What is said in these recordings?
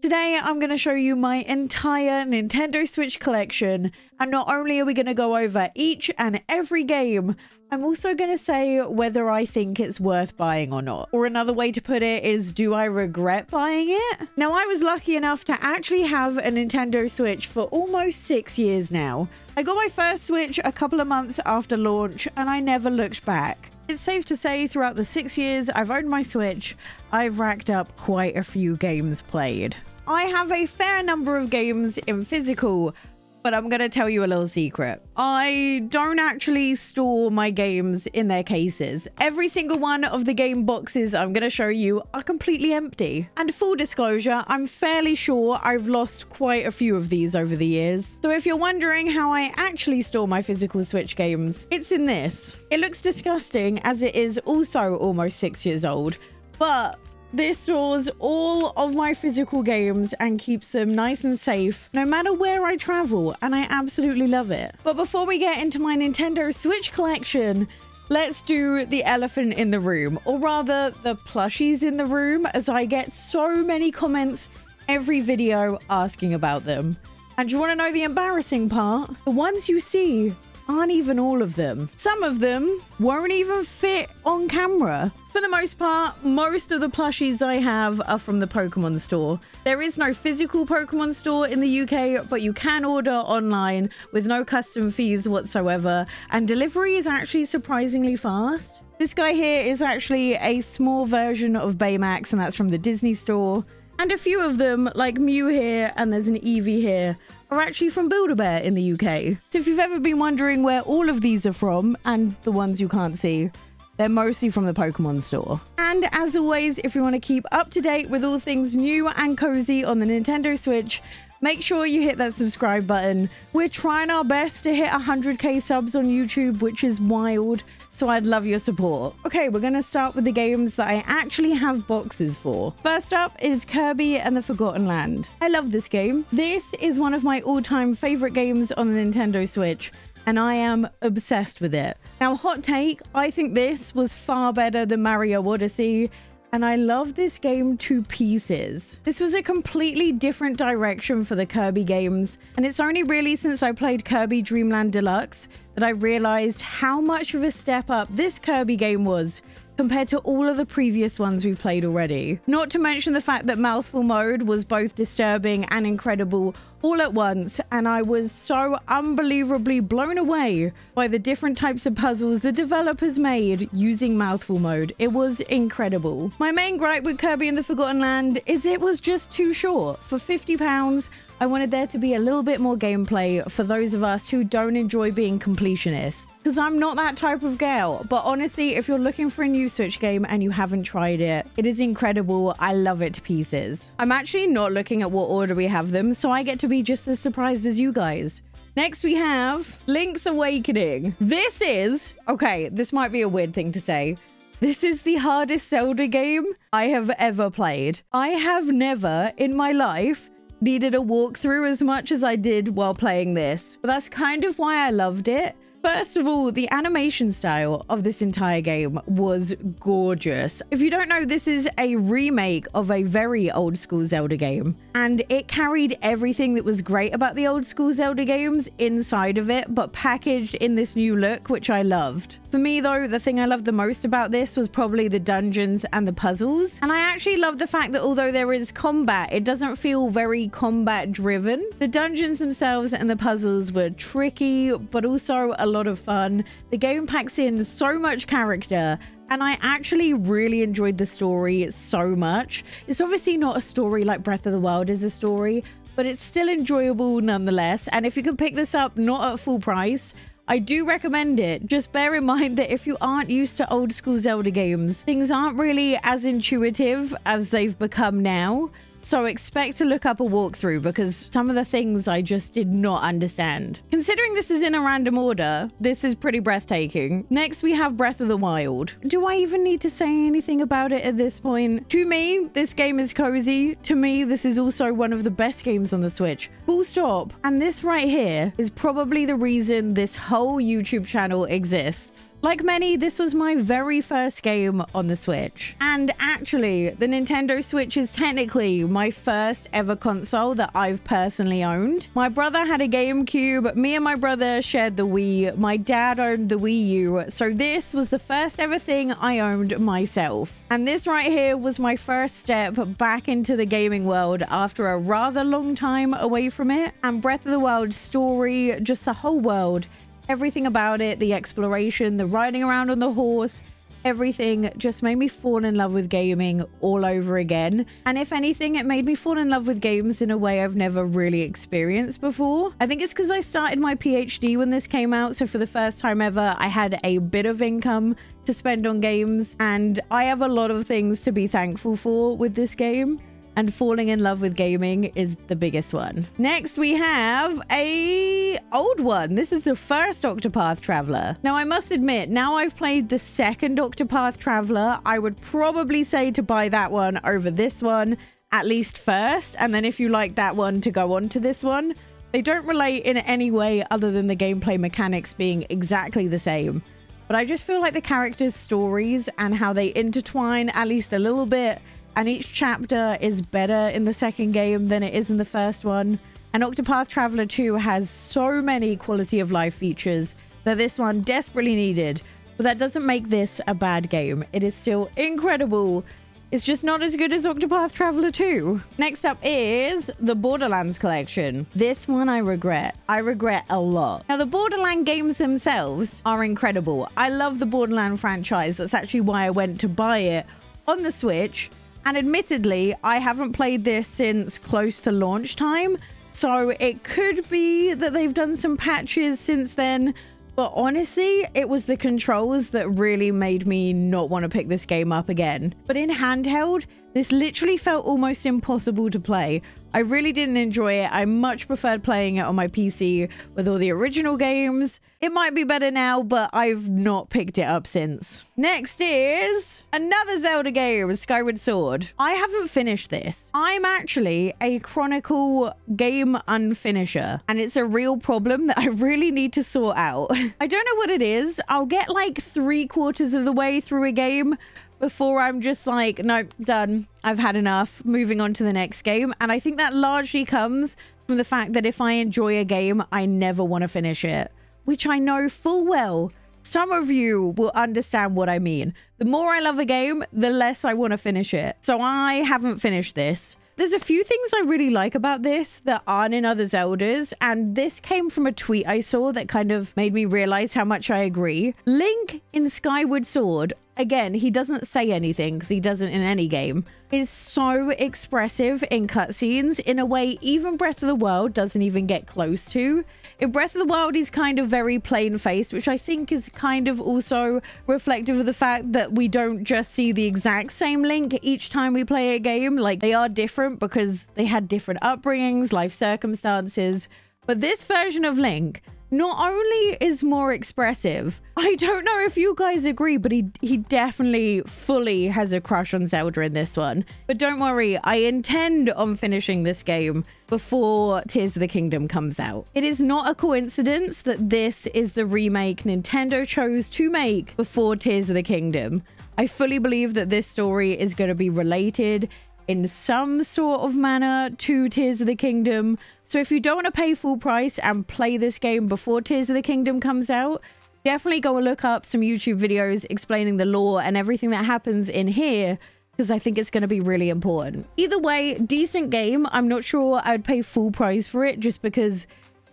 Today, I'm going to show you my entire Nintendo Switch collection, and not only are we going to go over each and every game, I'm also going to say whether I think it's worth buying or not. Or another way to put it is, do I regret buying it? Now, I was lucky enough to actually have a Nintendo Switch for almost 6 years now. I got my first Switch a couple of months after launch, and I never looked back. It's safe to say throughout the 6 years I've owned my Switch, I've racked up quite a few games played. I have a fair number of games in physical, but I'm going to tell you a little secret. I don't actually store my games in their cases. Every single one of the game boxes I'm going to show you are completely empty. And full disclosure, I'm fairly sure I've lost quite a few of these over the years. So if you're wondering how I actually store my physical Switch games, it's in this. It looks disgusting as it is also almost 6 years old, but this stores all of my physical games and keeps them nice and safe no matter where I travel, and I absolutely love it. But before we get into my Nintendo Switch collection, let's do the elephant in the room, or rather the plushies in the room, as I get so many comments every video asking about them. And you want to know the embarrassing part? The ones you see aren't even all of them. Some of them won't even fit on camera. For the most part, most of the plushies I have are from the Pokemon store. There is no physical Pokemon store in the UK, but you can order online with no custom fees whatsoever, and delivery is actually surprisingly fast. This guy here is actually a small version of Baymax, and that's from the Disney store. And a few of them, like Mew here, and there's an Eevee here, are actually from Build-A-Bear in the UK. So if you've ever been wondering where all of these are from, and the ones you can't see, they're mostly from the Pokemon store. And as always, if you want to keep up to date with all things new and cozy on the Nintendo Switch, make sure you hit that subscribe button. We're trying our best to hit 100k subs on YouTube, which is wild, so I'd love your support. Okay, we're going to start with the games that I actually have boxes for. First up is Kirby and the Forgotten Land. I love this game. This is one of my all-time favorite games on the Nintendo Switch, and I am obsessed with it. Now, hot take, I think this was far better than Mario Odyssey, and I love this game to pieces. This was a completely different direction for the Kirby games, and it's only really since I played Kirby Dreamland Deluxe that I realized how much of a step up this Kirby game was compared to all of the previous ones we've played already. Not to mention the fact that Mouthful Mode was both disturbing and incredible all at once, and I was so unbelievably blown away by the different types of puzzles the developers made using Mouthful Mode. It was incredible. My main gripe with Kirby and the Forgotten Land is it was just too short. For £50, I wanted there to be a little bit more gameplay for those of us who don't enjoy being completionists. Because I'm not that type of girl, but honestly, if you're looking for a new Switch game and you haven't tried it, it is incredible. I love it to pieces. I'm actually not looking at what order we have them, so I get to be just as surprised as you guys. Next we have Link's Awakening. This is, okay, this might be a weird thing to say, this is the hardest Zelda game I have ever played. I have never in my life needed a walkthrough as much as I did while playing this. But that's kind of why I loved it. First of all, the animation style of this entire game was gorgeous. If you don't know, this is a remake of a very old school Zelda game, and it carried everything that was great about the old school Zelda games inside of it, but packaged in this new look, which I loved. For me though, the thing I loved the most about this was probably the dungeons and the puzzles. And I actually love the fact that although there is combat, it doesn't feel very combat driven. The dungeons themselves and the puzzles were tricky, but also a lot of fun. The game packs in so much character, and I actually really enjoyed the story so much. It's obviously not a story like Breath of the Wild is a story, but it's still enjoyable nonetheless. And if you can pick this up not at full price, I do recommend it. Just bear in mind that if you aren't used to old school Zelda games, things aren't really as intuitive as they've become now. So expect to look up a walkthrough, because some of the things I just did not understand. Considering this is in a random order, this is pretty breathtaking. Next, we have Breath of the Wild. Do I even need to say anything about it at this point? To me, this game is cozy. To me, this is also one of the best games on the Switch. Full stop. And this right here is probably the reason this whole YouTube channel exists. Like many, this was my very first game on the Switch. And actually, the Nintendo Switch is technically my first ever console that I've personally owned. My brother had a GameCube, me and my brother shared the Wii, my dad owned the Wii U, so this was the first ever thing I owned myself. And this right here was my first step back into the gaming world after a rather long time away from it. And Breath of the Wild's story, just the whole world, everything about it, the exploration, the riding around on the horse, everything just made me fall in love with gaming all over again. And if anything, it made me fall in love with games in a way I've never really experienced before. I think it's because I started my PhD when this came out, so for the first time ever, I had a bit of income to spend on games, and I have a lot of things to be thankful for with this game. And falling in love with gaming is the biggest one. Next, we have a old one. This is the first Octopath Traveler. Now, I must admit, now I've played the second Octopath Traveler, I would probably say to buy that one over this one, at least first. And then if you like that one, to go on to this one. They don't relate in any way other than the gameplay mechanics being exactly the same. But I just feel like the characters' stories and how they intertwine at least a little bit, and each chapter is better in the second game than it is in the first one. And Octopath Traveler 2 has so many quality of life features that this one desperately needed. But that doesn't make this a bad game. It is still incredible. It's just not as good as Octopath Traveler 2. Next up is the Borderlands Collection. This one I regret. I regret a lot. Now, the Borderlands games themselves are incredible. I love the Borderlands franchise. That's actually why I went to buy it on the Switch. And admittedly, I haven't played this since close to launch time, so it could be that they've done some patches since then. But honestly, it was the controls that really made me not want to pick this game up again. But in handheld, this literally felt almost impossible to play. I really didn't enjoy it. I much preferred playing it on my PC with all the original games. It might be better now, but I've not picked it up since. Next is another Zelda game, Skyward Sword. I haven't finished this. I'm actually a chronicle game unfinisher, and it's a real problem that I really need to sort out. I don't know what it is. I'll get like 3/4 of the way through a game before I'm just like, nope, done. I've had enough. Moving on to the next game. And I think that largely comes from the fact that if I enjoy a game, I never want to finish it. Which I know full well, some of you will understand what I mean. The more I love a game, the less I want to finish it. So I haven't finished this. There's a few things I really like about this that aren't in other Zeldas, and this came from a tweet I saw that kind of made me realize how much I agree. Link in Skyward Sword, again, he doesn't say anything because he doesn't in any game, is so expressive in cutscenes in a way even Breath of the Wild doesn't even get close to. In Breath of the Wild, he's kind of very plain-faced, which I think is kind of also reflective of the fact that we don't just see the exact same Link each time we play a game. Like, they are different because they had different upbringings, life circumstances. But this version of Link not only is more expressive, I don't know if you guys agree, but he definitely fully has a crush on Zelda in this one. But don't worry, I intend on finishing this game before Tears of the Kingdom comes out. It is not a coincidence that this is the remake Nintendo chose to make before Tears of the Kingdom. I fully believe that this story is going to be related in some sort of manner to Tears of the Kingdom. So if you don't want to pay full price and play this game before Tears of the Kingdom comes out, definitely go and look up some YouTube videos explaining the lore and everything that happens in here, because I think it's going to be really important. Either way, decent game. I'm not sure I would pay full price for it just because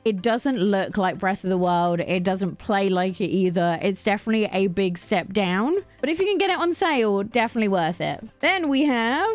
it doesn't look like Breath of the Wild. It doesn't play like it either. It's definitely a big step down. But if you can get it on sale, definitely worth it. Then we have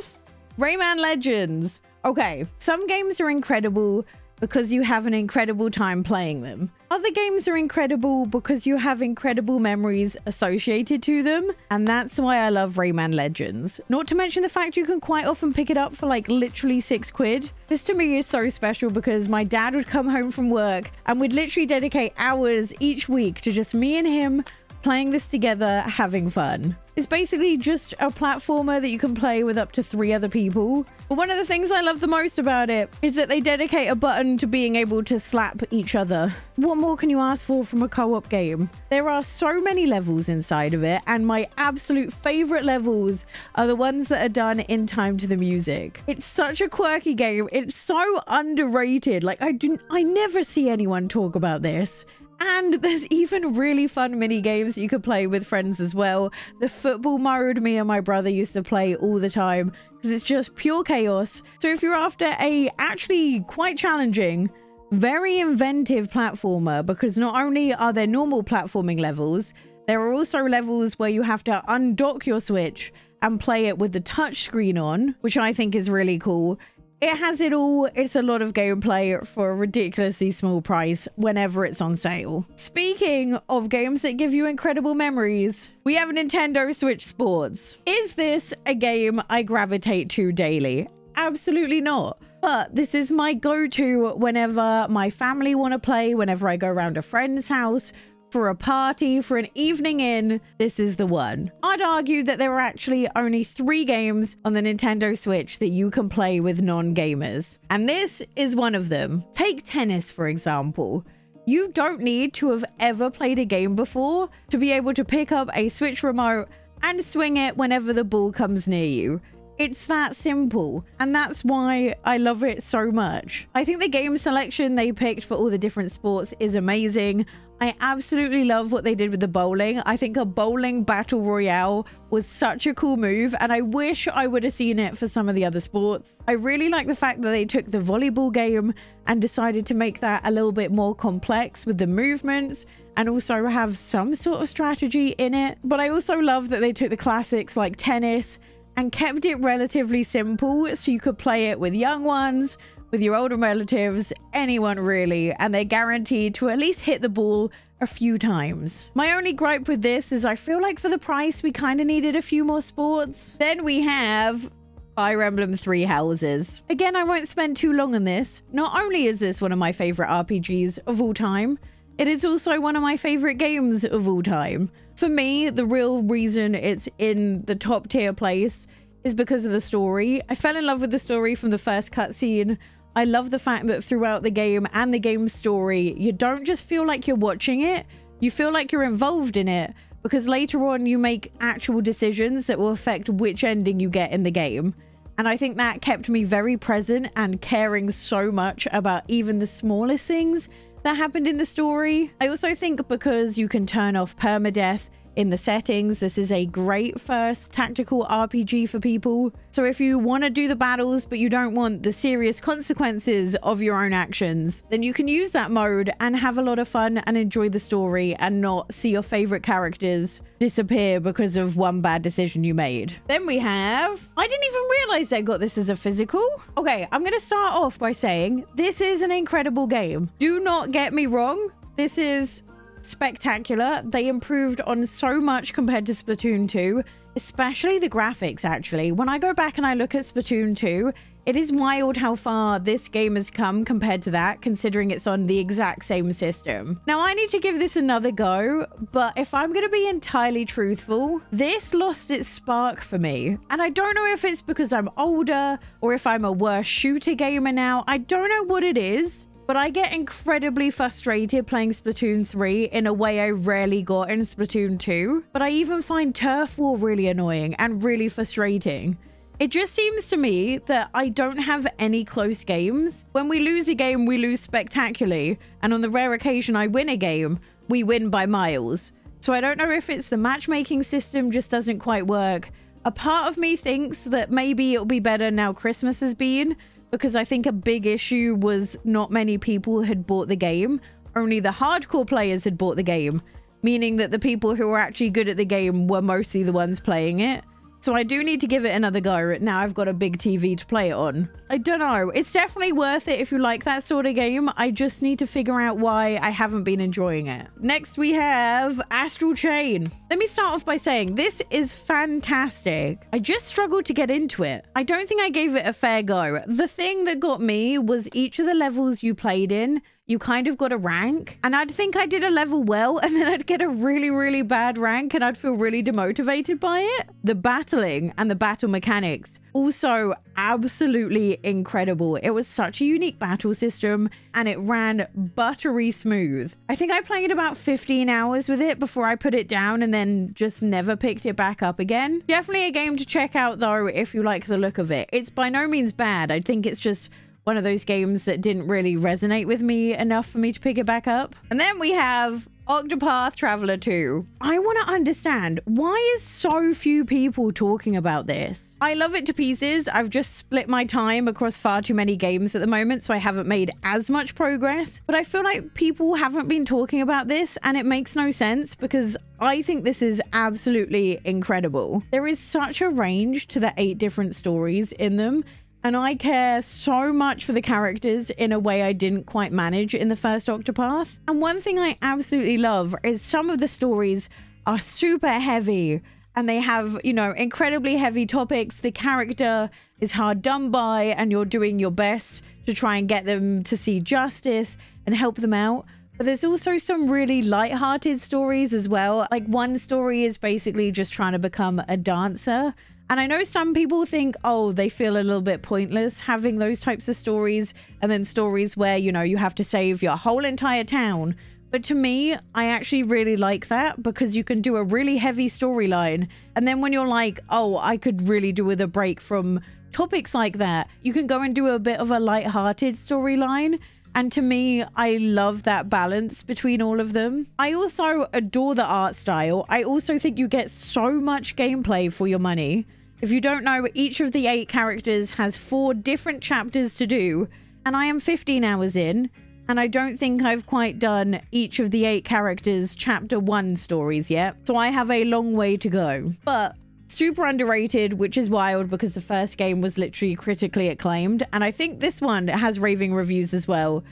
Rayman Legends. Okay, some games are incredible because you have an incredible time playing them. Other games are incredible because you have incredible memories associated to them. And that's why I love Rayman Legends. Not to mention the fact you can quite often pick it up for like literally £6. This to me is so special because my dad would come home from work and we'd literally dedicate hours each week to just me and him playing this together, having fun. It's basically just a platformer that you can play with up to 3 other people. But one of the things I love the most about it is that they dedicate a button to being able to slap each other. What more can you ask for from a co-op game? There are so many levels inside of it, and my absolute favorite levels are the ones that are done in time to the music. It's such a quirky game. It's so underrated. Like, I never see anyone talk about this. And there's even really fun mini games you could play with friends as well. The football mode me and my brother used to play all the time because it's just pure chaos. So if you're after a actually quite challenging, very inventive platformer, because not only are there normal platforming levels, there are also levels where you have to undock your Switch and play it with the touch screen on, which I think is really cool. It has it all. It's a lot of gameplay for a ridiculously small price whenever it's on sale. Speaking of games that give you incredible memories, we have Nintendo Switch Sports. Is this a game I gravitate to daily? Absolutely not. But this is my go-to whenever my family want to play, whenever I go around a friend's house, for a party, for an evening in, this is the one. I'd argue that there are actually only 3 games on the Nintendo Switch that you can play with non-gamers, and this is one of them. Take tennis, for example. You don't need to have ever played a game before to be able to pick up a Switch remote and swing it whenever the ball comes near you. It's that simple, and that's why I love it so much. I think the game selection they picked for all the different sports is amazing. I absolutely love what they did with the bowling. I think a bowling battle royale was such a cool move, and I wish I would have seen it for some of the other sports. I really like the fact that they took the volleyball game and decided to make that a little bit more complex with the movements and also have some sort of strategy in it. But I also love that they took the classics like tennis and kept it relatively simple so you could play it with young ones, with your older relatives, anyone really, and they're guaranteed to at least hit the ball a few times. My only gripe with this is I feel like for the price we kind of needed a few more sports. Then we have Fire Emblem 3 Houses. Again, I won't spend too long on this. Not only is this one of my favorite RPGs of all time, it is also one of my favorite games of all time. For me, the real reason it's in the top tier place is because of the story. I fell in love with the story from the first cutscene. I love the fact that throughout the game and the game's story, you don't just feel like you're watching it, you feel like you're involved in it, because later on you make actual decisions that will affect which ending you get in the game. And I think that kept me very present and caring so much about even the smallest things that happened in the story. I also think because you can turn off permadeath in the settings, this is a great first tactical RPG for people. So if you want to do the battles but you don't want the serious consequences of your own actions, then you can use that mode and have a lot of fun and enjoy the story and not see your favorite characters disappear because of one bad decision you made. Then we have, I didn't even realize I got this as a physical. Okay, I'm gonna start off by saying this is an incredible game. Do not get me wrong, this is spectacular. They improved on so much compared to Splatoon 2, especially the graphics. Actually, when I go back and I look at Splatoon 2, it is wild how far this game has come compared to that, considering it's on the exact same system. Now, I need to give this another go, but if I'm going to be entirely truthful, this lost its spark for me. And I don't know if it's because I'm older or if I'm a worse shooter gamer now. I don't know what it is, but I get incredibly frustrated playing Splatoon 3 in a way I rarely got in Splatoon 2. But I even find Turf War really annoying and really frustrating. It just seems to me that I don't have any close games. When we lose a game, we lose spectacularly. And on the rare occasion I win a game, we win by miles. So I don't know if it's the matchmaking system just doesn't quite work. A part of me thinks that maybe it'll be better now Christmas has been, because I think a big issue was not many people had bought the game. Only the hardcore players had bought the game, meaning that the people who were actually good at the game were mostly the ones playing it. So I do need to give it another go. Now I've got a big TV to play it on. I don't know. It's definitely worth it if you like that sort of game. I just need to figure out why I haven't been enjoying it. Next, we have Astral Chain. Let me start off by saying this is fantastic. I just struggled to get into it. I don't think I gave it a fair go. The thing that got me was each of the levels you played in, you kind of got a rank, and I'd think I did a level well, and then I'd get a really, really bad rank, and I'd feel really demotivated by it. The battling and the battle mechanics also absolutely incredible. It was such a unique battle system and it ran buttery smooth. I think I played about 15 hours with it before I put it down and then just never picked it back up again. Definitely a game to check out though if you like the look of it. It's by no means bad. I think it's just one of those games that didn't really resonate with me enough for me to pick it back up. And then we have Octopath Traveler 2. I want to understand, why is so few people talking about this? I love it to pieces. I've just split my time across far too many games at the moment, so I haven't made as much progress. But I feel like people haven't been talking about this, and it makes no sense because I think this is absolutely incredible. There is such a range to the 8 different stories in them. And I care so much for the characters in a way I didn't quite manage in the first Octopath. And one thing I absolutely love is some of the stories are super heavy and they have, you know, incredibly heavy topics. The character is hard done by and you're doing your best to try and get them to see justice and help them out. But there's also some really lighthearted stories as well. Like one story is basically just trying to become a dancer. And I know some people think, oh, they feel a little bit pointless having those types of stories, and then stories where, you know, you have to save your whole entire town. But to me, I actually really like that because you can do a really heavy storyline. And then when you're like, oh, I could really do with a break from topics like that, you can go and do a bit of a lighthearted storyline. And to me, I love that balance between all of them. I also adore the art style. I also think you get so much gameplay for your money. If you don't know, each of the 8 characters has 4 different chapters to do, and I am 15 hours in, and I don't think I've quite done each of the 8 characters' chapter 1 stories yet, so I have a long way to go. But super underrated, which is wild because the first game was literally critically acclaimed, and I think this one has raving reviews as well.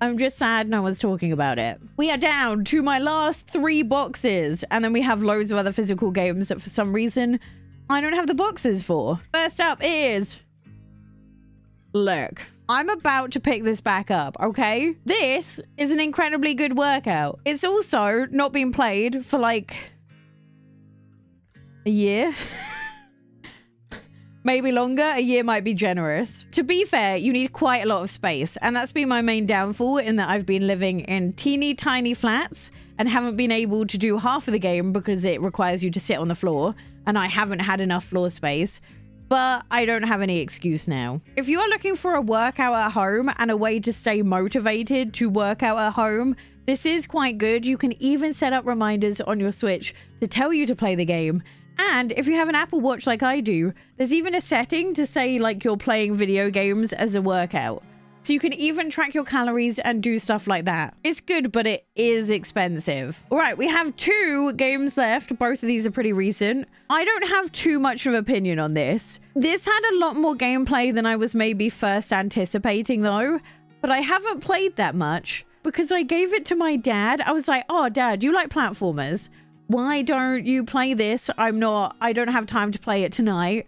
I'm just sad no one's talking about it. We are down to my last 3 boxes, and then we have loads of other physical games that for some reason I don't have the boxes for. First up is... Look, I'm about to pick this back up, okay? This is an incredibly good workout. It's also not been played for like a year. Maybe longer. A year might be generous. To be fair, you need quite a lot of space, and that's been my main downfall in that I've been living in teeny tiny flats and haven't been able to do half of the game because it requires you to sit on the floor, and I haven't had enough floor space. But I don't have any excuse now. If you are looking for a workout at home and a way to stay motivated to work out at home, this is quite good. You can even set up reminders on your Switch to tell you to play the game. And if you have an Apple Watch like I do, there's even a setting to say like you're playing video games as a workout. So you can even track your calories and do stuff like that. It's good, but it is expensive. All right, we have 2 games left. Both of these are pretty recent. I don't have too much of an opinion on this. This had a lot more gameplay than I was maybe first anticipating though, but I haven't played that much because I gave it to my dad. I was like, oh, Dad, you like platformers? Why don't you play this? I don't have time to play it tonight.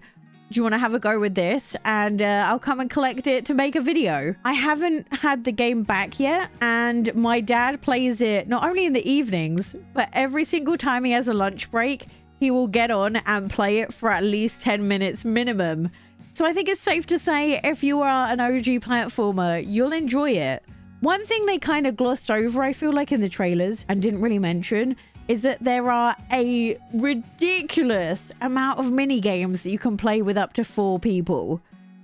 Do you want to have a go with this? And I'll come and collect it to make a video. I haven't had the game back yet. And my dad plays it not only in the evenings, but every single time he has a lunch break, he will get on and play it for at least 10 minutes minimum. So I think it's safe to say if you are an OG platformer, you'll enjoy it. One thing they kind of glossed over, I feel like, in the trailers and didn't really mention is that there are a ridiculous amount of mini games that you can play with up to 4 people.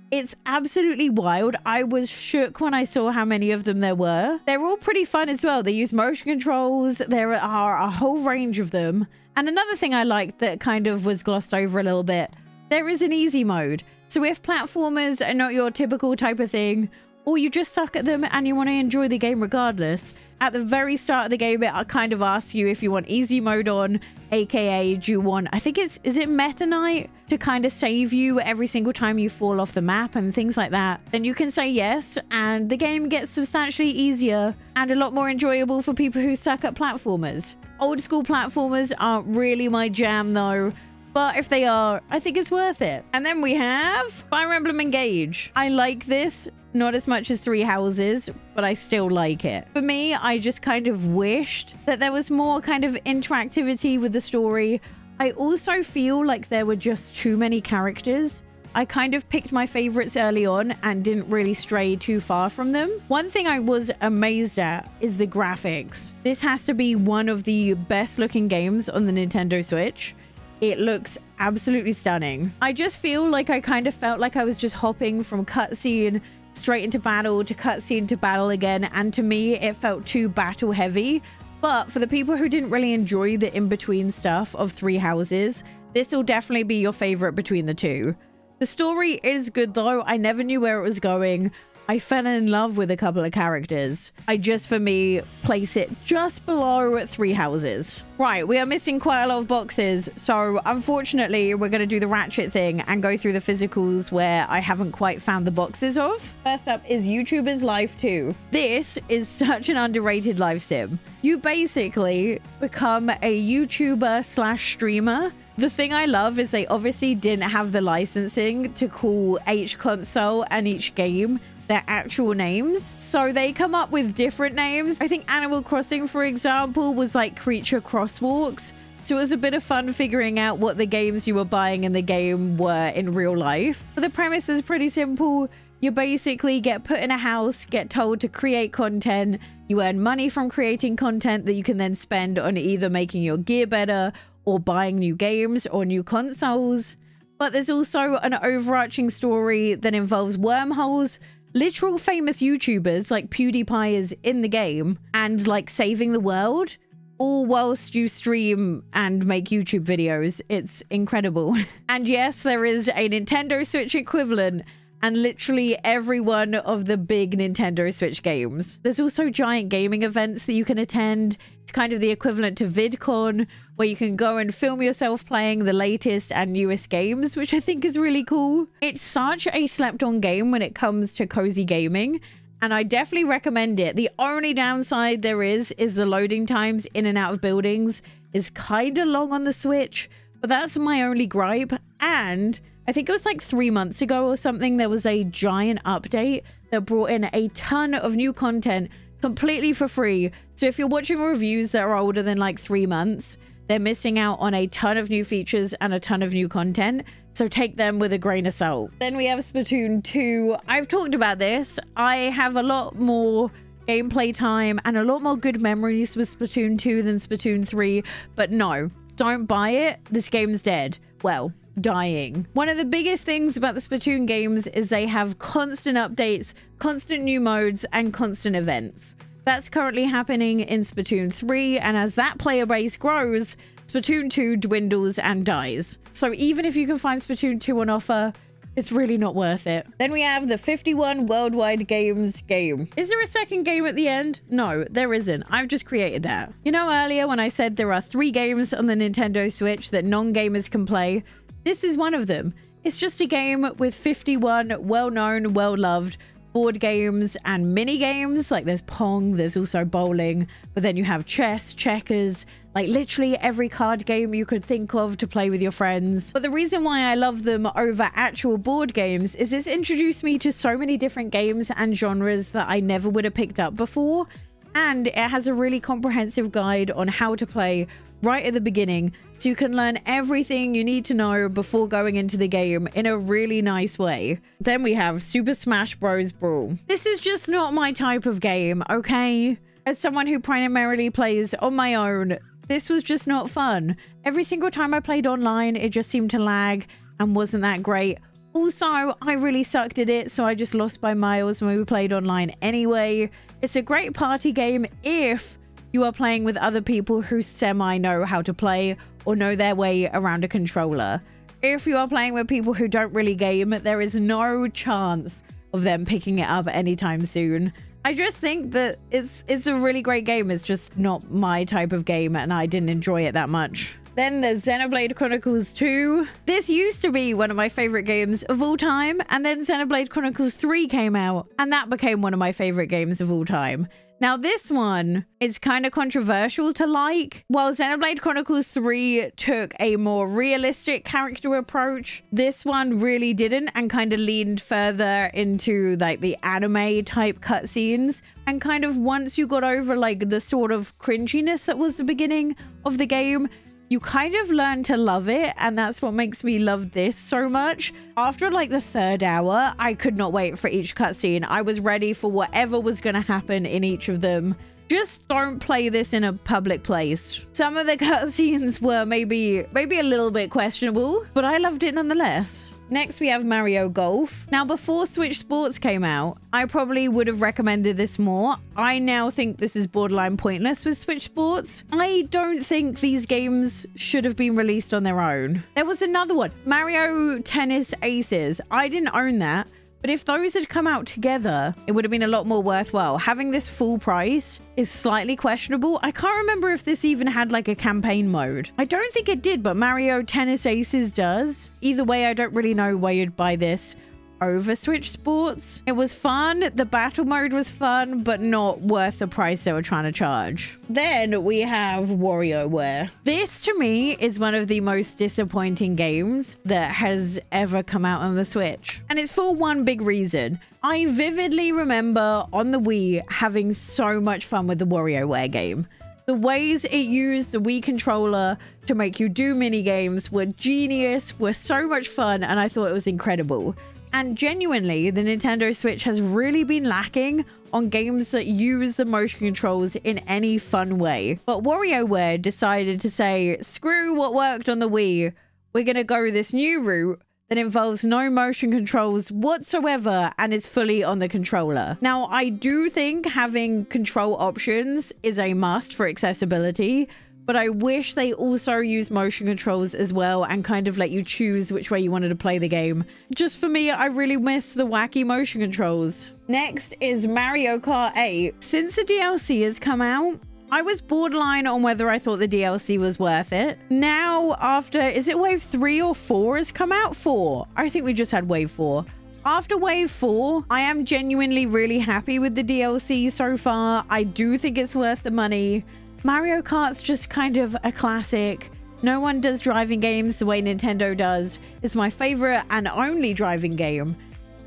It's absolutely wild. I was shook when I saw how many of them there were. They're all pretty fun as well. They use motion controls. There are a whole range of them. And another thing I liked that kind of was glossed over a little bit, there is an easy mode. So if platformers are not your typical type of thing, or you just suck at them and you want to enjoy the game regardless, at the very start of the game, it kind of asks you if you want easy mode on, aka do you want, I think it's, is it Meta Knight to kind of save you every single time you fall off the map and things like that. Then you can say yes, and the game gets substantially easier and a lot more enjoyable for people who suck at platformers. Old school platformers aren't really my jam though. but if they are, I think it's worth it. And then we have Fire Emblem Engage. I like this, not as much as Three Houses, but I still like it. For me, I just kind of wished that there was more kind of interactivity with the story. I also feel like there were just too many characters. I kind of picked my favorites early on and didn't really stray too far from them. One thing I was amazed at is the graphics. This has to be one of the best looking games on the Nintendo Switch. It looks absolutely stunning. I just feel like I kind of felt like I was just hopping from cutscene straight into battle to cutscene to battle again. And to me, it felt too battle heavy. But for the people who didn't really enjoy the in-between stuff of Three Houses, this will definitely be your favorite between the two. The story is good though. I never knew where it was going. I fell in love with a couple of characters. I just, for me, place it just below Three Houses. Right, we are missing quite a lot of boxes. So unfortunately, we're going to do the Ratchet thing and go through the physicals where I haven't quite found the boxes of. First up is YouTuber's Life 2. This is such an underrated live sim. You basically become a YouTuber slash streamer. The thing I love is they obviously didn't have the licensing to call each console and each game their actual names, so they come up with different names. I think Animal Crossing, for example, was like Creature Crosswalks, so it was a bit of fun figuring out what the games you were buying in the game were in real life. But the premise is pretty simple. You basically get put in a house, get told to create content, you earn money from creating content that you can then spend on either making your gear better or buying new games or new consoles. But there's also an overarching story that involves wormholes, literal famous YouTubers like PewDiePie is in the game, and like saving the world, all whilst you stream and make YouTube videos. It's incredible. And yes, there is a Nintendo Switch equivalent and literally every one of the big Nintendo Switch games. There's also giant gaming events that you can attend. It's kind of the equivalent to VidCon, where you can go and film yourself playing the latest and newest games, which I think is really cool. It's such a slept-on game when it comes to cozy gaming, and I definitely recommend it. The only downside there is the loading times in and out of buildings is kind of long on the Switch, but that's my only gripe. And I think it was like 3 months ago or something, there was a giant update that brought in a ton of new content completely for free. So if you're watching reviews that are older than like 3 months, they're missing out on a ton of new features and a ton of new content. So take them with a grain of salt. Then we have Splatoon 2. I've talked about this. I have a lot more gameplay time and a lot more good memories with Splatoon 2 than Splatoon 3. But no, don't buy it. This game's dead. Well, dying. One of the biggest things about the Splatoon games is they have constant updates, constant new modes, and constant events. That's currently happening in Splatoon 3, and as that player base grows, Splatoon 2 dwindles and dies. So even if you can find Splatoon 2 on offer, it's really not worth it. Then we have the 51 Worldwide Games game. Is there a second game at the end? No, there isn't. I've just created that. You know, earlier when I said there are 3 games on the Nintendo Switch that non-gamers can play, this is one of them. It's just a game with 51 well-known, well-loved board games and mini games. Like there's Pong, there's also bowling, but then you have chess, checkers, like literally every card game you could think of to play with your friends. But the reason why I love them over actual board games is it's introduced me to so many different games and genres that I never would have picked up before. And it has a really comprehensive guide on how to play right at the beginning, so you can learn everything you need to know before going into the game in a really nice way. Then we have Super Smash Bros. Brawl. This is just not my type of game, okay? As someone who primarily plays on my own, this was just not fun. Every single time I played online, it just seemed to lag and wasn't that great. Also, I really sucked at it, so I just lost by miles when we played online anyway. It's a great party game if you are playing with other people who semi know how to play or know their way around a controller. If you are playing with people who don't really game, there is no chance of them picking it up anytime soon. I just think that it's a really great game. It's just not my type of game and I didn't enjoy it that much. Then there's Xenoblade Chronicles 2. This used to be one of my favorite games of all time, and then Xenoblade Chronicles 3 came out and that became one of my favorite games of all time. Now this one is kind of controversial to like. While Xenoblade Chronicles 3 took a more realistic character approach, this one really didn't, and kind of leaned further into like the anime type cutscenes. And kind of once you got over like the sort of cringiness that was the beginning of the game, you kind of learn to love it, and that's what makes me love this so much. After like the third hour, I could not wait for each cutscene. I was ready for whatever was going to happen in each of them. Just don't play this in a public place. Some of the cutscenes were maybe a little bit questionable, but I loved it nonetheless. Next, we have Mario Golf. Now, before Switch Sports came out, I probably would have recommended this more. I now think this is borderline pointless with Switch Sports. I don't think these games should have been released on their own. There was another one, Mario Tennis Aces. I didn't own that, but if those had come out together, it would have been a lot more worthwhile. Having this full price is slightly questionable. I can't remember if this even had like a campaign mode. I don't think it did, but Mario Tennis Aces does. Either way, I don't really know why you'd buy this over Switch Sports. It was fun. The battle mode was fun, but not worth the price they were trying to charge. Then we have WarioWare. This to me is one of the most disappointing games that has ever come out on the Switch. And it's for one big reason. I vividly remember on the Wii having so much fun with the WarioWare game. The ways it used the Wii controller to make you do mini games were genius, were so much fun, and I thought it was incredible. And genuinely, the Nintendo Switch has really been lacking on games that use the motion controls in any fun way. But WarioWare decided to say, screw what worked on the Wii. We're going to go this new route that involves no motion controls whatsoever and is fully on the controller. Now, I do think having control options is a must for accessibility, but I wish they also use motion controls as well and kind of let you choose which way you wanted to play the game. Just for me, I really miss the wacky motion controls. Next is Mario Kart 8. Since the DLC has come out, I was borderline on whether I thought the DLC was worth it. Now after, is it wave 3 or 4 has come out? 4. I think we just had wave 4. After wave 4, I am genuinely really happy with the DLC so far. I do think it's worth the money. Mario Kart's just kind of a classic. No one does driving games the way Nintendo does. It's my favorite and only driving game.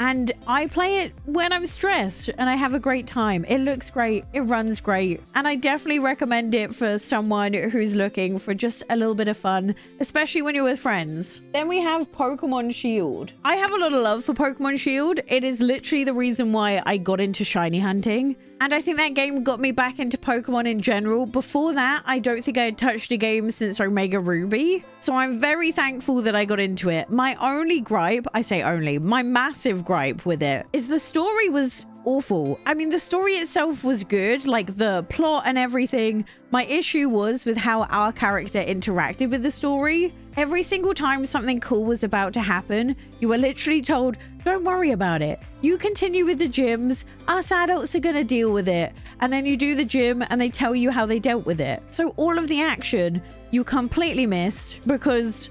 And I play it when I'm stressed and I have a great time. It looks great. It runs great. And I definitely recommend it for someone who's looking for just a little bit of fun, especially when you're with friends. Then we have Pokemon Shield. I have a lot of love for Pokemon Shield. It is literally the reason why I got into shiny hunting. And I think that game got me back into Pokemon in general. Before that, I don't think I had touched a game since Omega Ruby. So I'm very thankful that I got into it. My only gripe, I say only, my massive gripe with it is the story was awful. I mean, the story itself was good, like the plot and everything. My issue was with how our character interacted with the story. Every single time something cool was about to happen, you were literally told, don't worry about it. You continue with the gyms. Us adults are going to deal with it. And then you do the gym and they tell you how they dealt with it. So all of the action you completely missed, because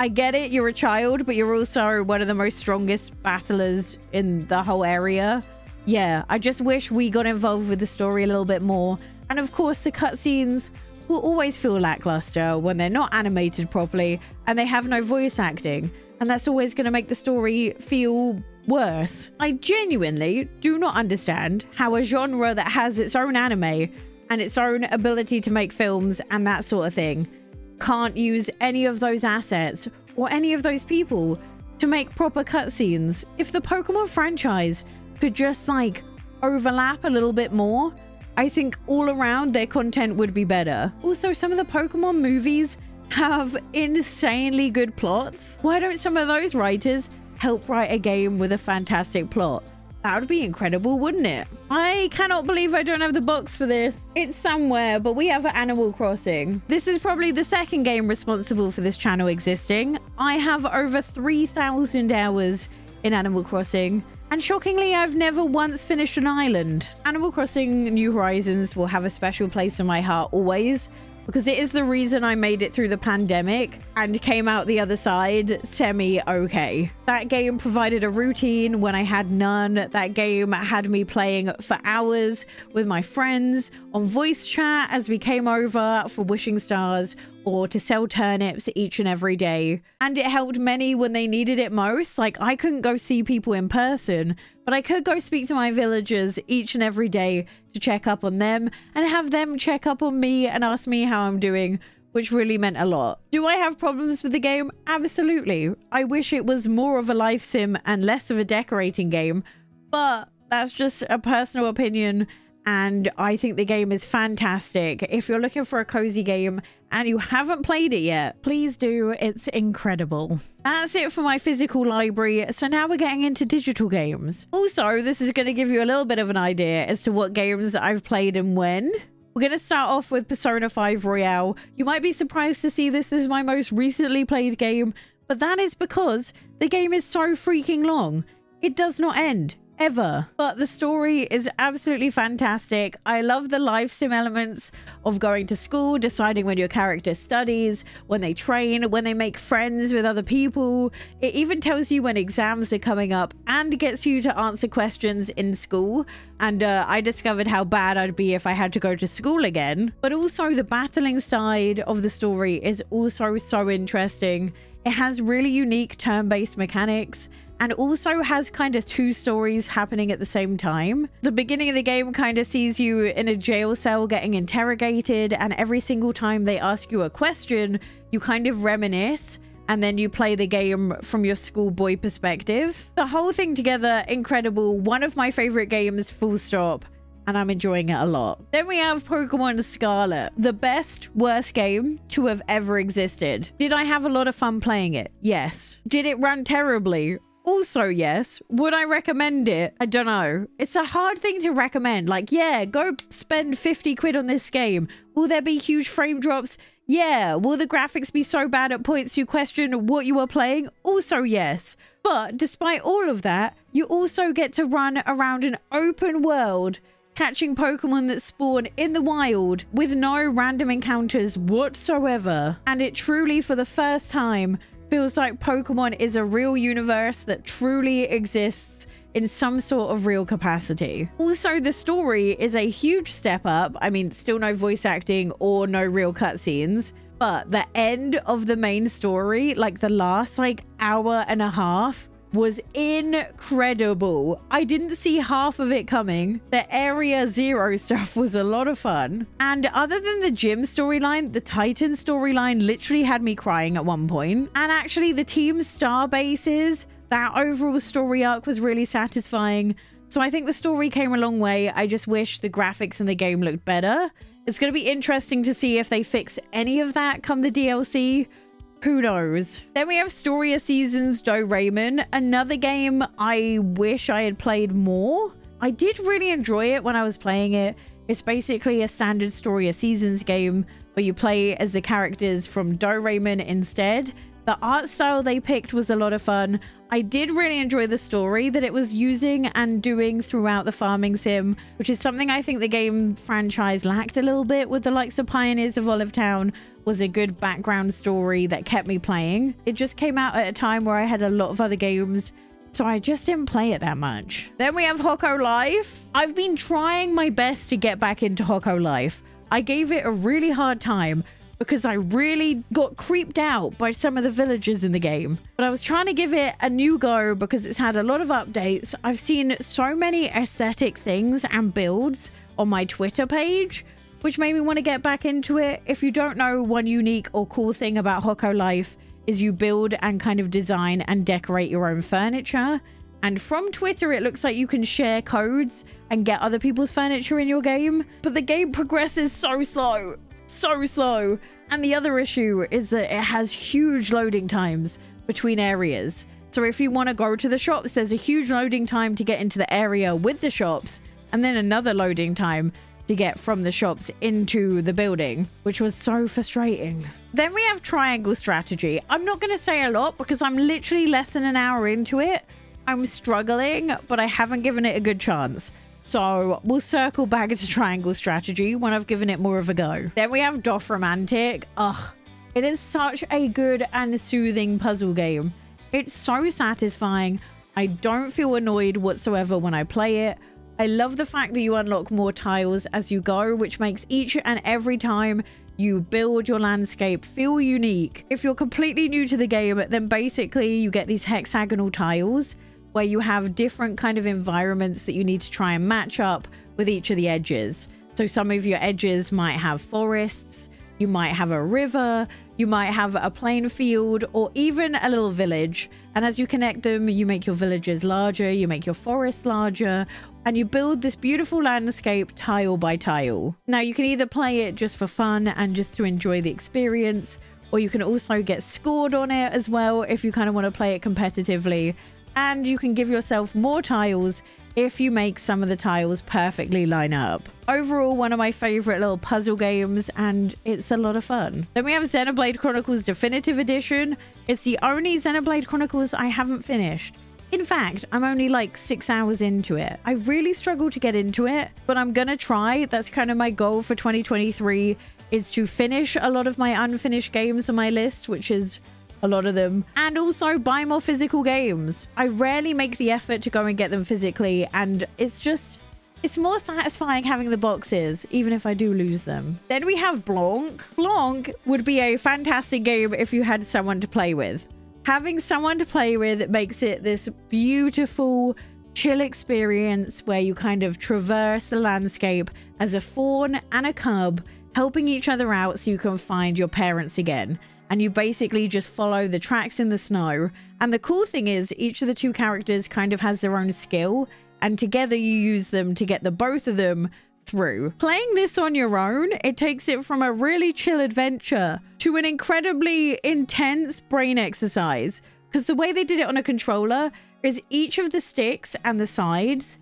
I get it, you're a child, but you're also one of the most strongest battlers in the whole area. Yeah, I just wish we got involved with the story a little bit more. And of course, the cutscenes will always feel lackluster when they're not animated properly and they have no voice acting. And that's always going to make the story feel worse. I genuinely do not understand how a genre that has its own anime and its own ability to make films and that sort of thing can't use any of those assets or any of those people to make proper cutscenes. If the Pokemon franchise could just like overlap a little bit more, I think all around their content would be better. Also, some of the Pokemon movies have insanely good plots. Why don't some of those writers help write a game with a fantastic plot? That would be incredible, wouldn't it? I cannot believe I don't have the box for this. It's somewhere, but we have Animal Crossing. This is probably the second game responsible for this channel existing. I have over 3,000 hours in Animal Crossing. And shockingly, I've never once finished an island. Animal Crossing New Horizons will have a special place in my heart always. because it is the reason I made it through the pandemic and came out the other side semi-okay. That game provided a routine when I had none. That game had me playing for hours with my friends on voice chat as we came over for wishing stars or to sell turnips each and every day. And it helped many when they needed it most. Like, I couldn't go see people in person, but I could go speak to my villagers each and every day to check up on them and have them check up on me and ask me how I'm doing, which really meant a lot. Do I have problems with the game? Absolutely. I wish it was more of a life sim and less of a decorating game, but that's just a personal opinion. And I think the game is fantastic. If you're looking for a cozy game and you haven't played it yet, please do. It's incredible. That's it for my physical library. So now we're getting into digital games. Also, this is going to give you a little bit of an idea as to what games I've played and when. We're going to start off with Persona 5 Royale. You might be surprised to see this is my most recently played game, but that is because the game is so freaking long. It does not end. Ever. But the story is absolutely fantastic. I love the life sim elements of going to school, deciding when your character studies, when they train, when they make friends with other people. It even tells you when exams are coming up and gets you to answer questions in school. And I discovered how bad I'd be if I had to go to school again. But also the battling side of the story is also so interesting. It has really unique turn-based mechanics and also has kind of two stories happening at the same time. The beginning of the game kind of sees you in a jail cell getting interrogated, and every single time they ask you a question, you kind of reminisce and then you play the game from your schoolboy perspective. The whole thing together, incredible. One of my favorite games, full stop, and I'm enjoying it a lot. Then we have Pokemon Scarlet, the best, worst game to have ever existed. Did I have a lot of fun playing it? Yes. Did it run terribly? Also, yes. Would I recommend it? I don't know. It's a hard thing to recommend. Like, yeah, go spend 50 quid on this game. Will there be huge frame drops? Yeah. Will the graphics be so bad at points you question what you are playing? Also, yes. But despite all of that, you also get to run around an open world catching Pokemon that spawn in the wild with no random encounters whatsoever. And it truly, for the first time, feels like Pokemon is a real universe that truly exists in some sort of real capacity. Also, the story is a huge step up. I mean, still no voice acting or no real cutscenes, but the end of the main story, like the last hour and a half, was incredible. I didn't see half of it coming. The Area Zero stuff was a lot of fun. And other than the gym storyline, the Titan storyline literally had me crying at one point. And actually the Team Star Bases, that overall story arc was really satisfying. So I think the story came a long way. I just wish the graphics in the game looked better. It's going to be interesting to see if they fix any of that come the DLC. Who knows? Then we have Storia Seasons Do Rayman, another game I wish I had played more. I did really enjoy it when I was playing it. It's basically a standard Storia Seasons game, but you play as the characters from Do Rayman instead. The art style they picked was a lot of fun. I did really enjoy the story that it was using and doing throughout the farming sim, which is something I think the game franchise lacked a little bit with the likes of Pioneers of Olive Town. Was a good background story that kept me playing. It just came out at a time where I had a lot of other games, so I just didn't play it that much. Then we have Hokko Life. I've been trying my best to get back into Hokko Life. I gave it a really hard time because I really got creeped out by some of the villagers in the game. But I was trying to give it a new go because it's had a lot of updates. I've seen so many aesthetic things and builds on my Twitter page, which made me want to get back into it. If you don't know, one unique or cool thing about Hokko Life is you build and kind of design and decorate your own furniture. And from Twitter, it looks like you can share codes and get other people's furniture in your game. But the game progresses so slow, so slow. And the other issue is that it has huge loading times between areas. So if you want to go to the shops, there's a huge loading time to get into the area with the shops, and then another loading time to get from the shops into the building, which was so frustrating. Then we have Triangle Strategy. I'm not going to say a lot because I'm literally less than an hour into it. I'm struggling, but I haven't given it a good chance. So we'll circle back to Triangle Strategy when I've given it more of a go. Then we have Doff Romantic. Ugh, it is such a good and soothing puzzle game. It's so satisfying. I don't feel annoyed whatsoever when I play it. I love the fact that you unlock more tiles as you go, which makes each and every time you build your landscape feel unique. If you're completely new to the game, then basically you get these hexagonal tiles where you have different kind of environments that you need to try and match up with each of the edges. So some of your edges might have forests, you might have a river, you might have a plain field, or even a little village. And as you connect them, you make your villages larger, you make your forests larger, and you build this beautiful landscape tile by tile. Now you can either play it just for fun and just to enjoy the experience, or you can also get scored on it as well if you kind of want to play it competitively. And you can give yourself more tiles if you make some of the tiles perfectly line up. Overall, one of my favorite little puzzle games, and it's a lot of fun. Then we have Xenoblade Chronicles Definitive Edition. It's the only Xenoblade Chronicles I haven't finished. In fact, I'm only like 6 hours into it. I really struggle to get into it, but I'm gonna try. That's kind of my goal for 2023, is to finish a lot of my unfinished games on my list, which is a lot of them, and also buy more physical games. I rarely make the effort to go and get them physically, and it's more satisfying having the boxes, even if I do lose them. Then we have Blanc. Blanc would be a fantastic game if you had someone to play with. Having someone to play with makes it this beautiful, chill experience where you kind of traverse the landscape as a fawn and a cub, helping each other out so you can find your parents again. And you basically just follow the tracks in the snow. And the cool thing is each of the two characters kind of has their own skill, and together you use them to get the both of them through. Playing this on your own, it takes it from a really chill adventure to an incredibly intense brain exercise, because the way they did it on a controller is each of the sticks and the sides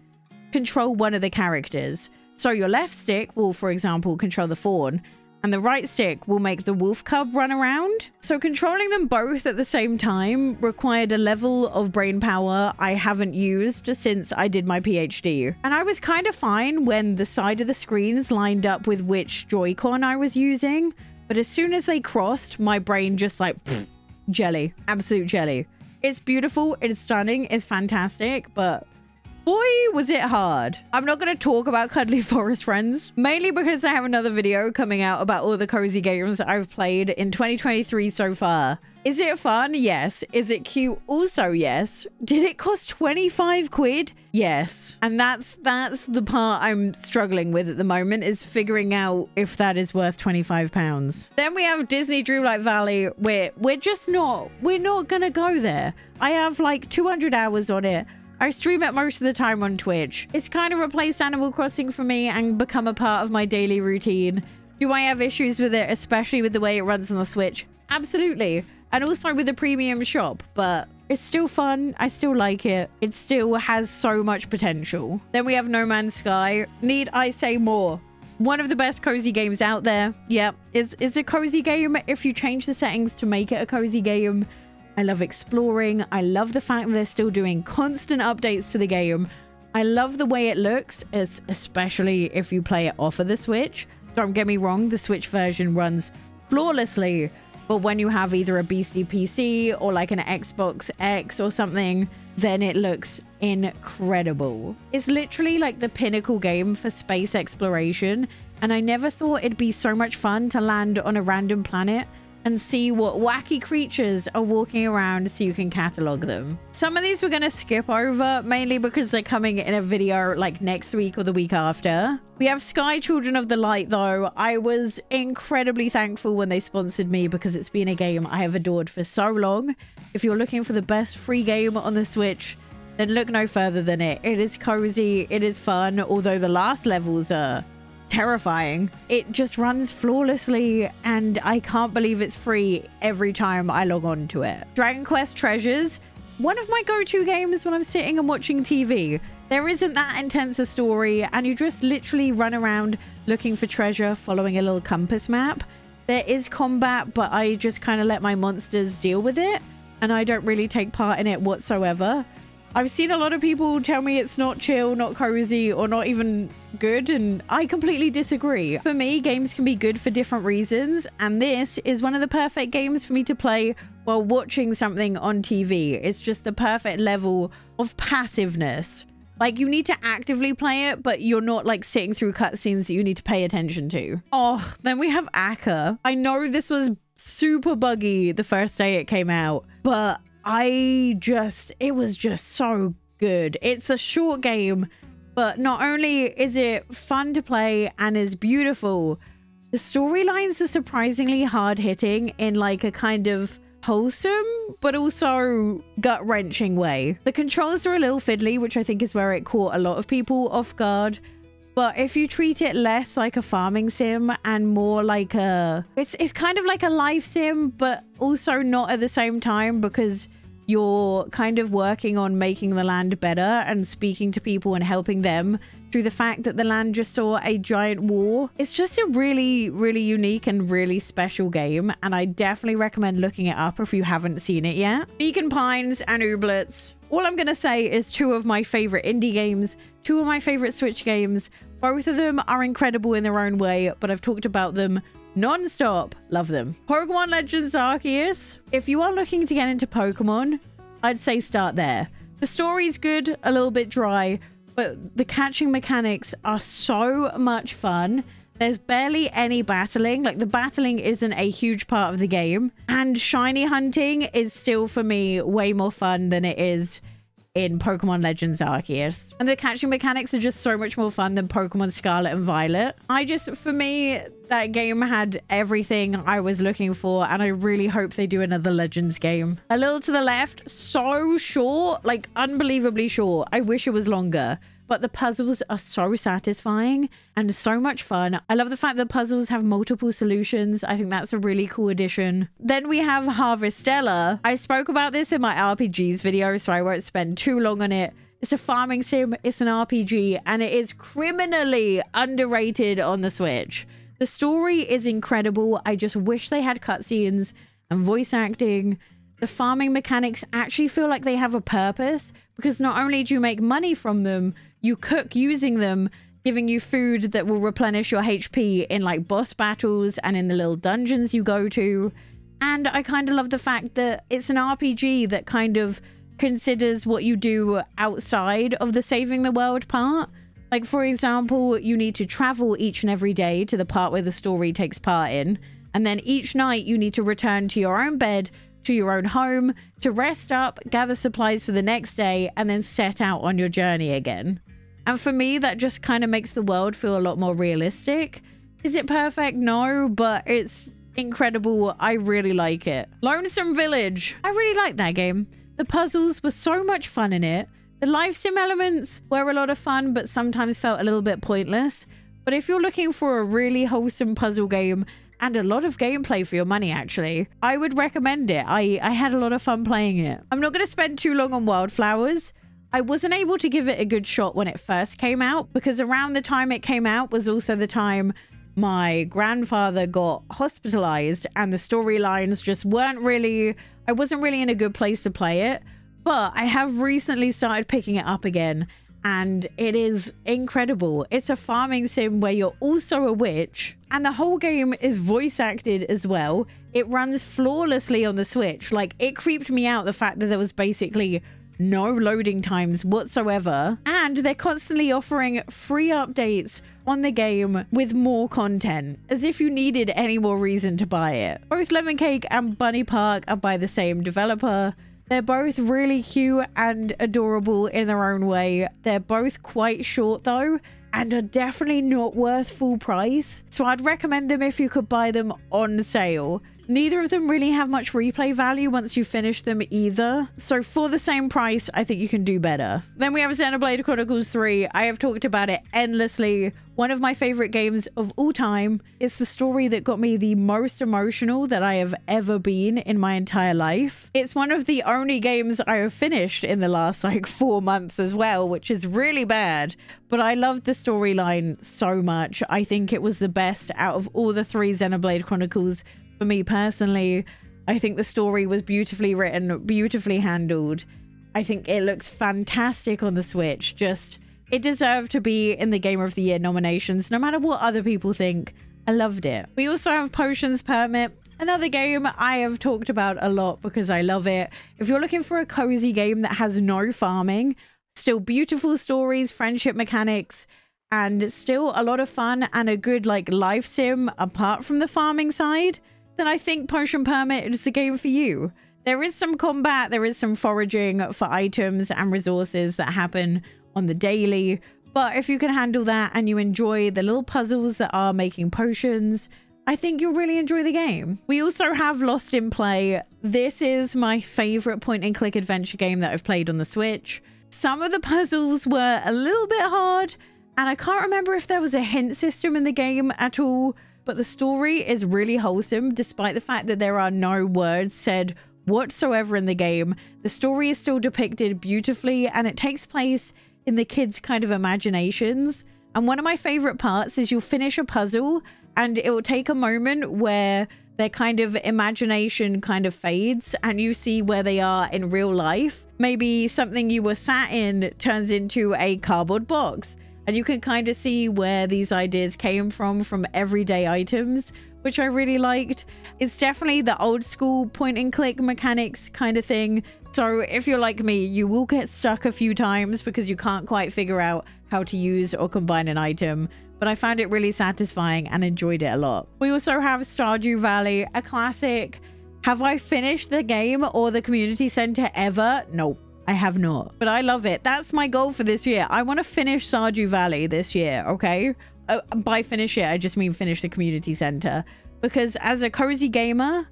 control one of the characters. So your left stick will, for example, control the fawn, and the right stick will make the wolf cub run around. So controlling them both at the same time required a level of brain power I haven't used since I did my PhD. And I was kind of fine when the side of the screens lined up with which Joy-Con I was using, but as soon as they crossed, my brain just like jelly, absolute jelly. It's beautiful, it's stunning, it's fantastic, but boy, was it hard. I'm not going to talk about Cuddly Forest Friends, mainly because I have another video coming out about all the cozy games that I've played in 2023 so far. Is it fun? Yes. Is it cute? Also, yes. Did it cost 25 quid? Yes. And that's the part I'm struggling with at the moment, is figuring out if that is worth 25 pounds. Then we have Disney Dreamlight Valley, where we're not going to go there. I have like 200 hours on it. I stream it most of the time on Twitch. It's kind of replaced Animal Crossing for me and become a part of my daily routine. Do I have issues with it, especially with the way it runs on the Switch? Absolutely. And also with the premium shop, but it's still fun. I still like it. It still has so much potential. Then we have No Man's Sky. Need I say more? One of the best cozy games out there. Yep, it's a cozy game if you change the settings to make it a cozy game. I love exploring. I love the fact that they're still doing constant updates to the game. I love the way it looks, especially if you play it off of the Switch. Don't get me wrong, the Switch version runs flawlessly, but when you have either a beastly PC or like an Xbox X or something, then it looks incredible. It's literally like the pinnacle game for space exploration, and I never thought it'd be so much fun to land on a random planet and see what wacky creatures are walking around so you can catalog them. Some of these we're going to skip over, mainly because they're coming in a video like next week or the week after. We have Sky Children of the Light, though. I was incredibly thankful when they sponsored me, because it's been a game I have adored for so long. If you're looking for the best free game on the Switch, then look no further than it. It is cozy, it is fun, although the last levels are terrifying. It just runs flawlessly, and I can't believe it's free every time I log on to it. Dragon Quest Treasures, one of my go-to games when I'm sitting and watching TV. There isn't that intense a story, and you just literally run around looking for treasure, following a little compass map. There is combat, but I just kind of let my monsters deal with it, and I don't really take part in it whatsoever. I've seen a lot of people tell me it's not chill, not cozy, or not even good, and I completely disagree. For me, games can be good for different reasons, and this is one of the perfect games for me to play while watching something on TV. It's just the perfect level of passiveness. Like, you need to actively play it, but you're not, like, sitting through cutscenes that you need to pay attention to. Oh, then we have Akka. I know this was super buggy the first day it came out, but it was just so good. It's a short game, but not only is it fun to play and is beautiful, the storylines are surprisingly hard-hitting in, like, a kind of wholesome but also gut-wrenching way. The controls are a little fiddly, which I think is where it caught a lot of people off guard. But if you treat it less like a farming sim and more like a... It's kind of like a life sim, but also not at the same time, because you're kind of working on making the land better and speaking to people and helping them through the fact that the land just saw a giant war. It's just a really, really unique and really special game, and I definitely recommend looking it up if you haven't seen it yet. Beacon Pines and Ooblets. All I'm going to say is two of my favorite indie games, two of my favorite Switch games. Both of them are incredible in their own way, but I've talked about them non-stop. Love them. Pokemon Legends Arceus. If you are looking to get into Pokemon, I'd say start there. The story's good, a little bit dry, but the catching mechanics are so much fun. There's barely any battling. Like, the battling isn't a huge part of the game. And shiny hunting is still, for me, way more fun than it is in Pokemon Legends Arceus. And the catching mechanics are just so much more fun than Pokemon Scarlet and Violet. For me, that game had everything I was looking for, and I really hope they do another Legends game. A Little to the Left, so short, like unbelievably short. I wish it was longer. But the puzzles are so satisfying and so much fun. I love the fact that puzzles have multiple solutions. I think that's a really cool addition. Then we have Harvestella. I spoke about this in my RPGs video, so I won't spend too long on it. It's a farming sim, it's an RPG, and it is criminally underrated on the Switch. The story is incredible. I just wish they had cutscenes and voice acting. The farming mechanics actually feel like they have a purpose, because not only do you make money from them, you cook using them, giving you food that will replenish your HP in, like, boss battles and in the little dungeons you go to. And I kind of love the fact that it's an RPG that kind of considers what you do outside of the saving the world part. Like, for example, you need to travel each and every day to the part where the story takes part in. And then each night you need to return to your own bed, to your own home, to rest up, gather supplies for the next day, and then set out on your journey again. And for me, that just kind of makes the world feel a lot more realistic. Is it perfect? No, but it's incredible. I really like it. Lonesome Village. I really like that game. The puzzles were so much fun in it. The life sim elements were a lot of fun, but sometimes felt a little bit pointless. But if you're looking for a really wholesome puzzle game, and a lot of gameplay for your money, actually, I would recommend it. I had a lot of fun playing it. I'm not going to spend too long on Wildflowers. I wasn't able to give it a good shot when it first came out, because around the time it came out was also the time my grandfather got hospitalized, and the storylines just weren't really... I wasn't really in a good place to play it. But I have recently started picking it up again, and it is incredible. It's a farming sim where you're also a witch, and the whole game is voice acted as well. It runs flawlessly on the Switch. Like, it creeped me out, the fact that there was basically no loading times whatsoever, and they're constantly offering free updates on the game with more content, as if you needed any more reason to buy it. Both Lemon Cake and Bunny Park are by the same developer. They're both really cute and adorable in their own way. They're both quite short though, and are definitely not worth full price. So I'd recommend them if you could buy them on sale. Neither of them really have much replay value once you finish them either. So for the same price, I think you can do better. Then we have Xenoblade Chronicles 3. I have talked about it endlessly. One of my favorite games of all time. It's the story that got me the most emotional that I have ever been in my entire life. It's one of the only games I have finished in the last, like, 4 months as well, which is really bad. But I loved the storyline so much. I think it was the best out of all the three Xenoblade Chronicles. For me personally, I think the story was beautifully written, beautifully handled, I think it looks fantastic on the Switch. Just, it deserved to be in the Game of the Year nominations, no matter what other people think. I loved it. We also have Potions Permit, another game I have talked about a lot because I love it. If you're looking for a cozy game that has no farming, still beautiful stories, friendship mechanics, and still a lot of fun and a good like life sim apart from the farming side, then I think Potion Permit is the game for you. There is some combat, there is some foraging for items and resources that happen on the daily, but if you can handle that and you enjoy the little puzzles that are making potions, I think you'll really enjoy the game. We also have Lost in Play. This is my favorite point and click adventure game that I've played on the Switch. Some of the puzzles were a little bit hard, and I can't remember if there was a hint system in the game at all, but the story is really wholesome. Despite the fact that there are no words said whatsoever in the game, the story is still depicted beautifully, and it takes place in the kids' kind of imaginations. And one of my favorite parts is you'll finish a puzzle and it will take a moment where their kind of imagination kind of fades and you see where they are in real life. Maybe something you were sat in turns into a cardboard box, and you can kind of see where these ideas came from everyday items, which I really liked. It's definitely the old school point and click mechanics kind of thing. So if you're like me, you will get stuck a few times because you can't quite figure out how to use or combine an item. But I found it really satisfying and enjoyed it a lot. We also have Stardew Valley, a classic. Have I finished the game or the community center ever? Nope. I have not, but I love it. That's my goal for this year. I want to finish Stardew Valley this year, okay? By finish it, I just mean finish the community center, because as a cozy gamer,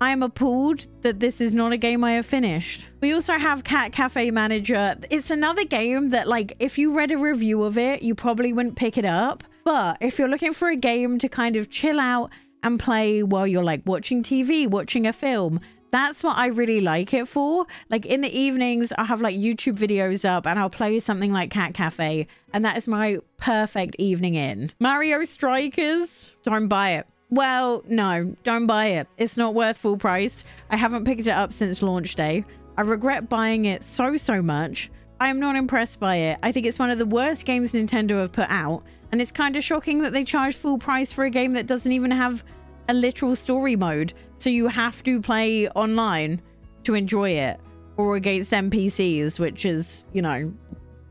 I am appalled that this is not a game I have finished. We also have Cat Cafe Manager. It's another game that, like, if you read a review of it, you probably wouldn't pick it up. But if you're looking for a game to kind of chill out and play while you're like watching TV, watching a film, that's what I really like it for. Like in the evenings, I'll have like YouTube videos up and I'll play something like Cat Cafe, and that is my perfect evening in. Mario Strikers, don't buy it. Well, no, don't buy it. It's not worth full price. I haven't picked it up since launch day. I regret buying it so much. I am not impressed by it. I think it's one of the worst games Nintendo have put out, and it's kind of shocking that they charge full price for a game that doesn't even have a literal story mode, so you have to play online to enjoy it or against NPCs, which is, you know,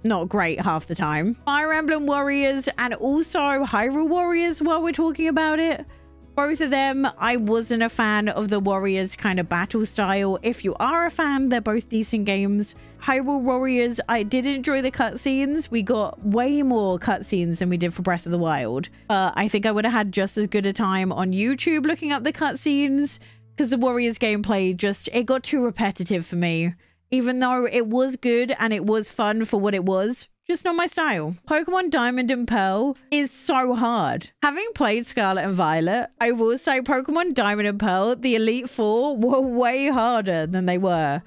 not great half the time. Fire Emblem Warriors and also Hyrule Warriors, while we're talking about it, both of them, I wasn't a fan of the Warriors kind of battle style. If you are a fan, they're both decent games. Hyrule Warriors, I did enjoy the cutscenes. We got way more cutscenes than we did for Breath of the Wild. I think I would have had just as good a time on YouTube looking up the cutscenes, because the Warriors gameplay just, it got too repetitive for me. Even though it was good and it was fun for what it was, just not my style. Pokemon Diamond and Pearl is so hard. Having played Scarlet and Violet, I will say Pokemon Diamond and Pearl, the Elite Four, were way harder than they were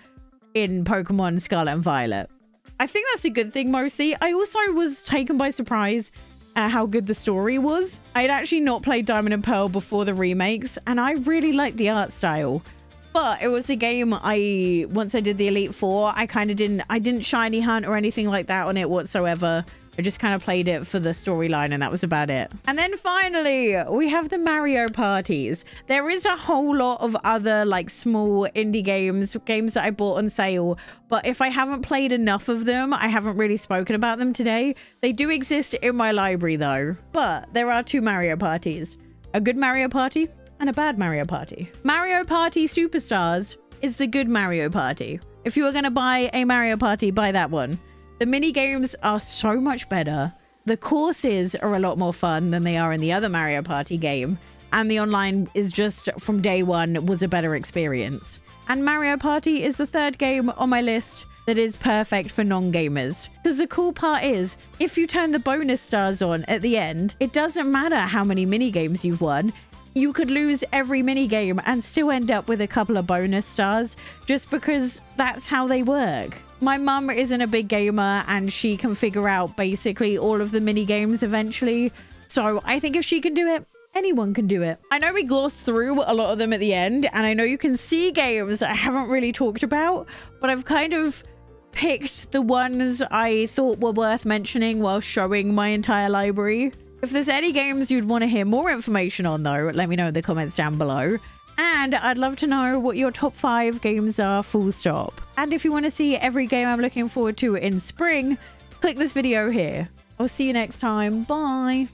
in Pokemon Scarlet and Violet. I think that's a good thing mostly. I also was taken by surprise at how good the story was. I had actually not played Diamond and Pearl before the remakes, and I really liked the art style. But it was a game once I did the Elite Four, I didn't shiny hunt or anything like that on it whatsoever. I just kind of played it for the storyline, and that was about it. And then finally, we have the Mario parties. There is a whole lot of other like small indie games that I bought on sale, but if I haven't played enough of them, I haven't really spoken about them today. They do exist in my library though, but there are two Mario parties. A good Mario party and a bad Mario Party. Mario Party Superstars is the good Mario Party. If you are going to buy a Mario Party, buy that one. The mini games are so much better. The courses are a lot more fun than they are in the other Mario Party game. And the online is just, from day one, was a better experience. And Mario Party is the third game on my list that is perfect for non-gamers. Because the cool part is, if you turn the bonus stars on at the end, it doesn't matter how many mini games you've won. You could lose every minigame and still end up with a couple of bonus stars, just because that's how they work. My mum isn't a big gamer, and she can figure out basically all of the minigames eventually. So I think if she can do it, anyone can do it. I know we glossed through a lot of them at the end, and I know you can see games I haven't really talked about, but I've kind of picked the ones I thought were worth mentioning while showing my entire library. If there's any games you'd want to hear more information on though, let me know in the comments down below. And I'd love to know what your top 5 games are, full stop. And if you want to see every game I'm looking forward to in spring, click this video here. I'll see you next time. Bye.